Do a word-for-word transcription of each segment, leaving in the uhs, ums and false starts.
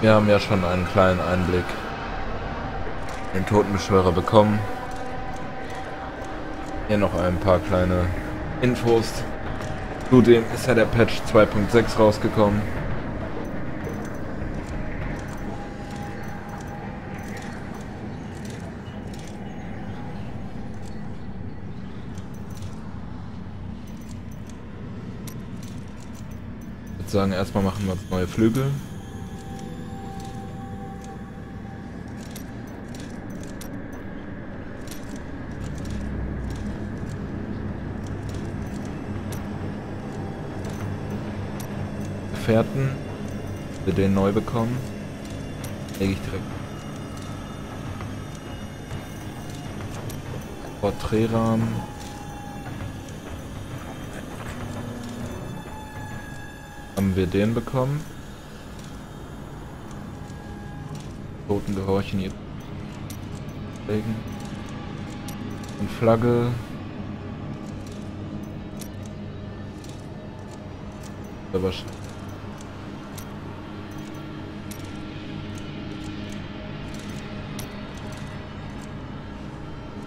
Wir haben ja schon einen kleinen Einblick in den Totenbeschwörer bekommen. Hier noch ein paar kleine Infos. Zudem ist ja der Patch zwei Punkt sechs rausgekommen. Ich würde sagen, erstmal machen wir neue Flügel. Wir den neu bekommen, lege ich direkt Porträtrahmen. Haben wir den bekommen? Toten gehorchen ihr legen und Flagge. Aber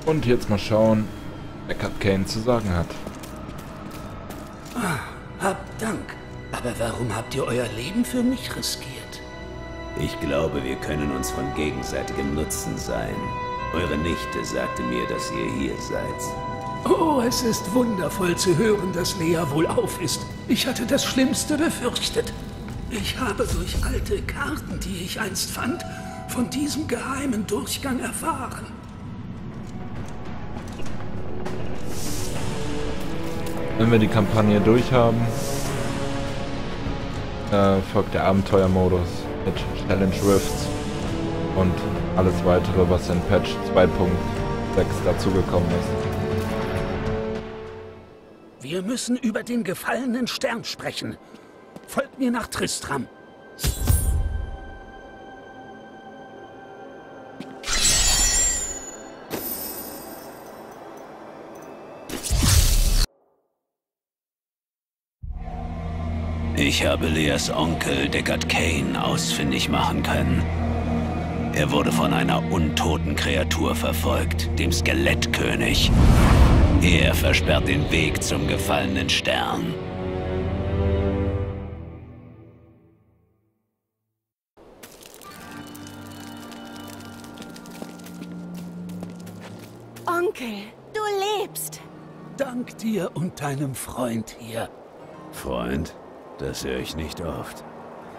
und jetzt mal schauen, was Deckard Cain zu sagen hat. Ah, habt Dank. Aber warum habt ihr euer Leben für mich riskiert? Ich glaube, wir können uns von gegenseitigem Nutzen sein. Eure Nichte sagte mir, dass ihr hier seid. Oh, es ist wundervoll zu hören, dass Lea wohlauf ist. Ich hatte das Schlimmste befürchtet. Ich habe durch alte Karten, die ich einst fand, von diesem geheimen Durchgang erfahren. Wenn wir die Kampagne durchhaben, äh, folgt der Abenteuermodus mit Challenge Rifts und alles weitere, was in Patch zwei Punkt sechs dazugekommen ist. Wir müssen über den gefallenen Stern sprechen. Folgt mir nach Tristram. Ich habe Leas Onkel Deckard Cain ausfindig machen können. Er wurde von einer untoten Kreatur verfolgt, dem Skelettkönig. Er versperrt den Weg zum gefallenen Stern. Onkel, du lebst! Dank dir und deinem Freund hier. Freund? Das höre ich nicht oft.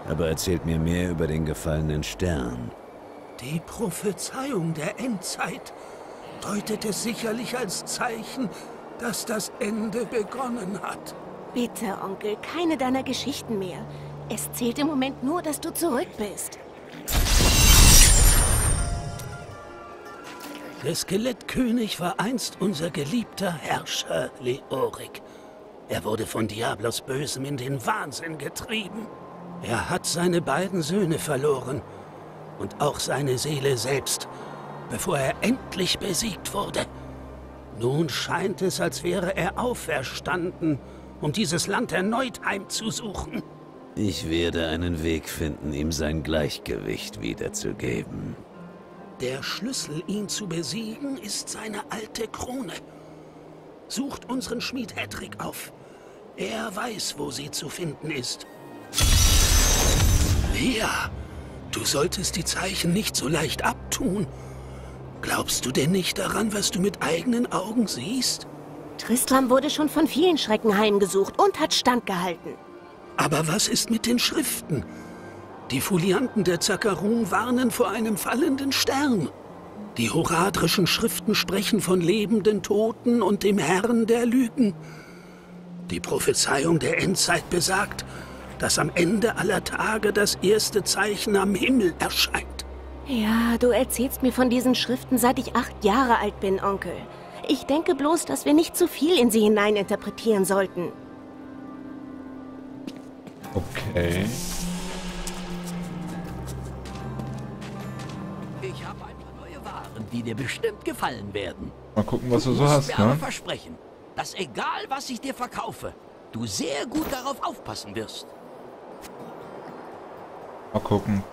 Aber erzählt mir mehr über den gefallenen Stern. Die Prophezeiung der Endzeit deutet es sicherlich als Zeichen, dass das Ende begonnen hat. Bitte, Onkel, keine deiner Geschichten mehr. Es zählt im Moment nur, dass du zurück bist. Der Skelettkönig war einst unser geliebter Herrscher Leoric. Er wurde von Diablos Bösem in den Wahnsinn getrieben. Er hat seine beiden Söhne verloren und auch seine Seele selbst, bevor er endlich besiegt wurde. Nun scheint es, als wäre er auferstanden, um dieses Land erneut heimzusuchen. Ich werde einen Weg finden, ihm sein Gleichgewicht wiederzugeben. Der Schlüssel, ihn zu besiegen, ist seine alte Krone. Sucht unseren Schmied Hedrik auf. Er weiß, wo sie zu finden ist. Lea, du solltest die Zeichen nicht so leicht abtun. Glaubst du denn nicht daran, was du mit eigenen Augen siehst? Tristram wurde schon von vielen Schrecken heimgesucht und hat standgehalten. Aber was ist mit den Schriften? Die Folianten der Zakarum warnen vor einem fallenden Stern. Die horadrischen Schriften sprechen von lebenden Toten und dem Herrn der Lügen. Die Prophezeiung der Endzeit besagt, dass am Ende aller Tage das erste Zeichen am Himmel erscheint. Ja, du erzählst mir von diesen Schriften, seit ich acht Jahre alt bin, Onkel. Ich denke bloß, dass wir nicht zu viel in sie hineininterpretieren sollten. Okay. Die dir bestimmt gefallen werden. Mal gucken, was du, du so hast, mir ne? Aber versprechen, dass egal, was ich dir verkaufe, du sehr gut darauf aufpassen wirst. Mal gucken.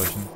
ansprechen.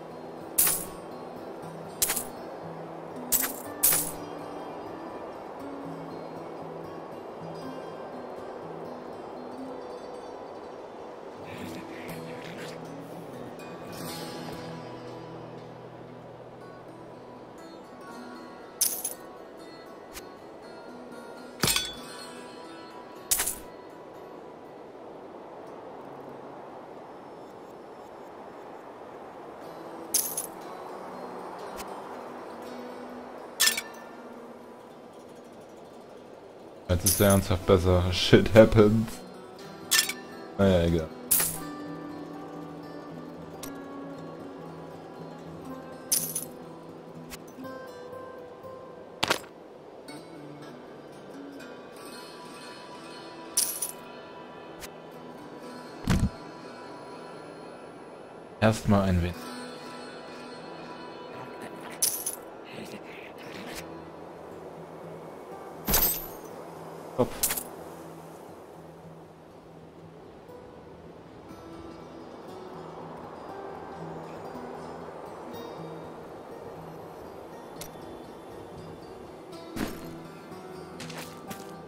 Jetzt ist er ernsthaft besser. Shit happens. Naja, egal. Erstmal ein wenig.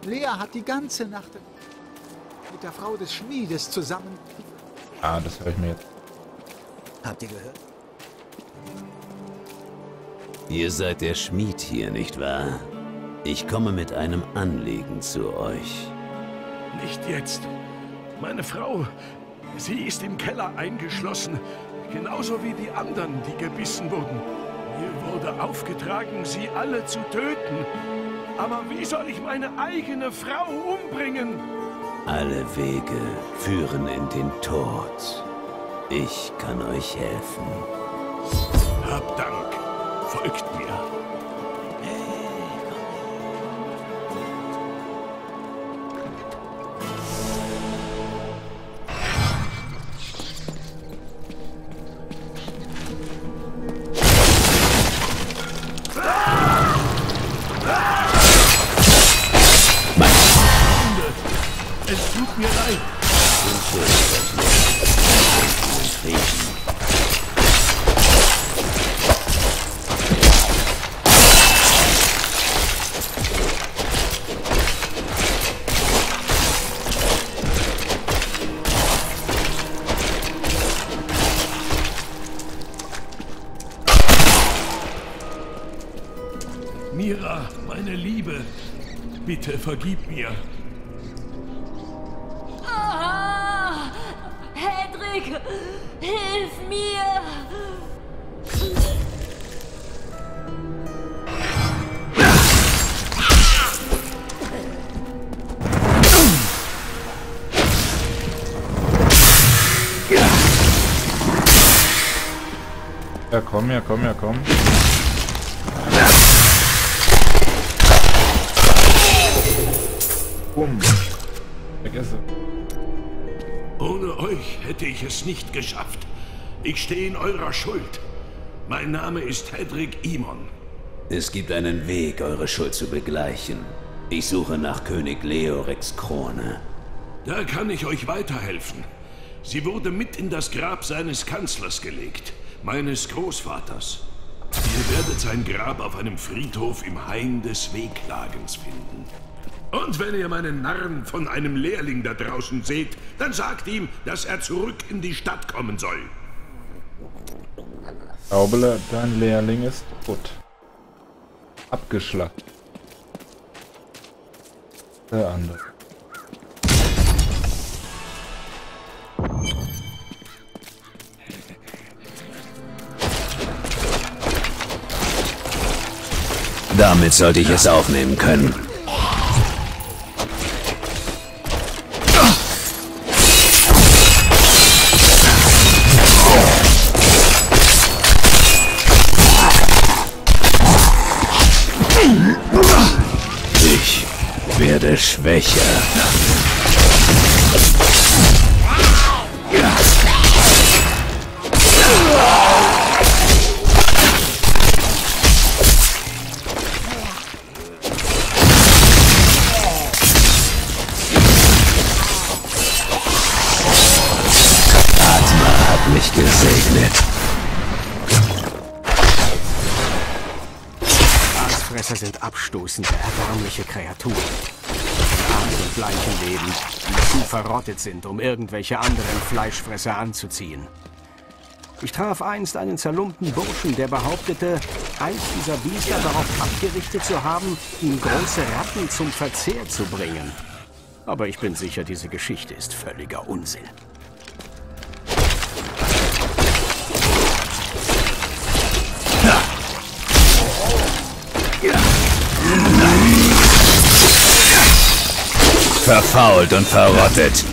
Lea hat die ganze Nacht mit der Frau des Schmiedes zusammen. Ah, das höre ich mir jetzt. Habt ihr gehört? Ihr seid der Schmied hier, nicht wahr? Ich komme mit einem Anliegen zu euch. Nicht jetzt. Meine Frau, sie ist im Keller eingeschlossen. Genauso wie die anderen, die gebissen wurden. Mir wurde aufgetragen, sie alle zu töten. Aber wie soll ich meine eigene Frau umbringen? Alle Wege führen in den Tod. Ich kann euch helfen. Habt Dank. Folgt mir. Bitte vergib mir. Aha! Hedrik, hilf mir! Ja, komm, ja, komm, ja, komm. Bumm. Vergesse. Ohne euch hätte ich es nicht geschafft. Ich stehe in eurer Schuld. Mein Name ist Hedrik Imon. Es gibt einen Weg, eure Schuld zu begleichen. Ich suche nach König Leorex Krone. Da kann ich euch weiterhelfen. Sie wurde mit in das Grab seines Kanzlers gelegt, meines Großvaters. Ihr werdet sein Grab auf einem Friedhof im Hain des Wehklagens finden. Und wenn ihr meinen Narren von einem Lehrling da draußen seht, dann sagt ihm, dass er zurück in die Stadt kommen soll. Auberl, dein Lehrling ist tot. Abgeschlachtet. Der andere. Damit sollte ich es aufnehmen können. Schwächer. Atma hat mich gesegnet. Fresser sind abstoßende, erbärmliche Kreaturen. Von Art und Leichen lebend, die zu verrottet sind, um irgendwelche anderen Fleischfresser anzuziehen. Ich traf einst einen zerlumpten Burschen, der behauptete, eins dieser Biester darauf abgerichtet zu haben, ihm große Ratten zum Verzehr zu bringen. Aber ich bin sicher, diese Geschichte ist völliger Unsinn. Verfault und verrottet.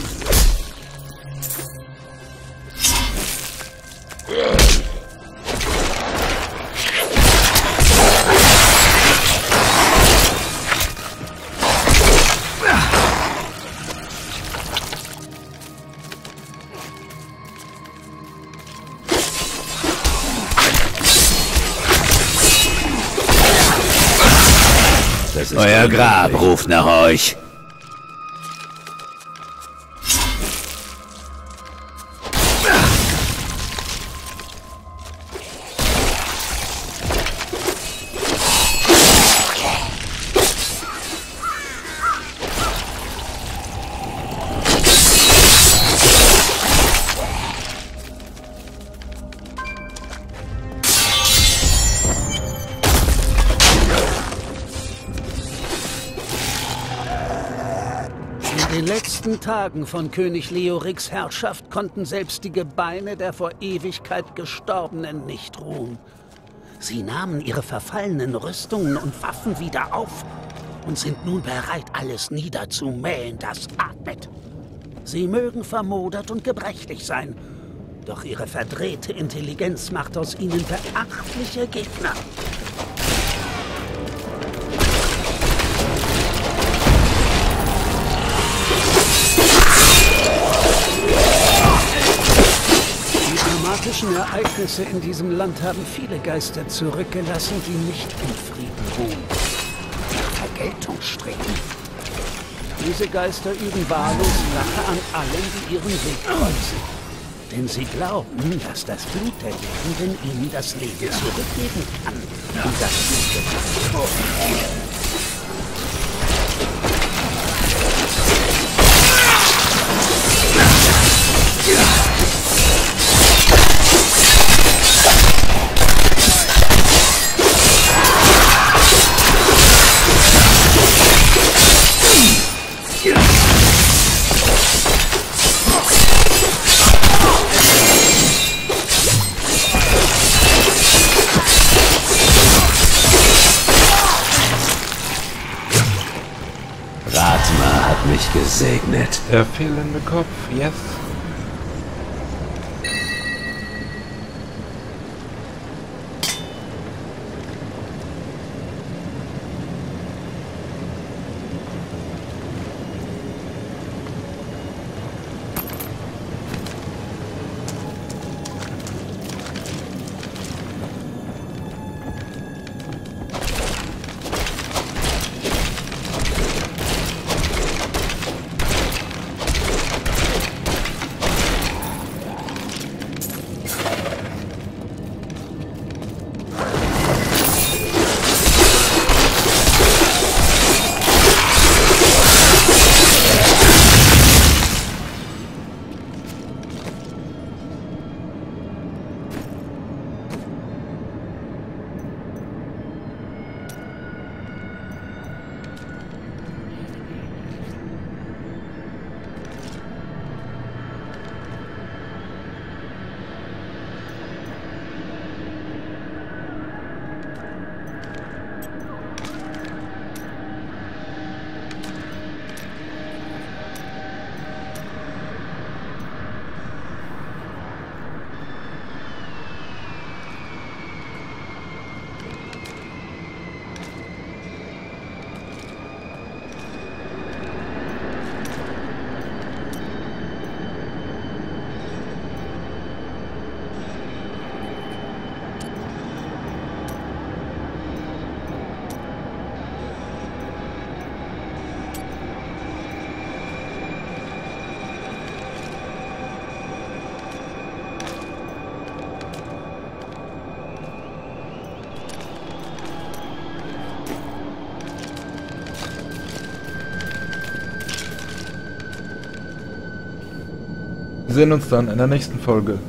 Euer Grab ruft nach euch. In den letzten Tagen von König Leorics Herrschaft konnten selbst die Gebeine der vor Ewigkeit Gestorbenen nicht ruhen. Sie nahmen ihre verfallenen Rüstungen und Waffen wieder auf und sind nun bereit, alles niederzumähen, das atmet. Sie mögen vermodert und gebrechlich sein, doch ihre verdrehte Intelligenz macht aus ihnen beachtliche Gegner. Die dramatischen Ereignisse in diesem Land haben viele Geister zurückgelassen, die nicht im Frieden ruhen. Vergeltung streben. Diese Geister üben wahllos Rache an allen, die ihren Weg kreuzen. Denn sie glauben, dass das Blut der Lebenden ihnen das Leben zurückgeben kann. Und das ist getan. Atma hat mich gesegnet. Der fehlende Kopf, yes. Wir sehen uns dann in der nächsten Folge.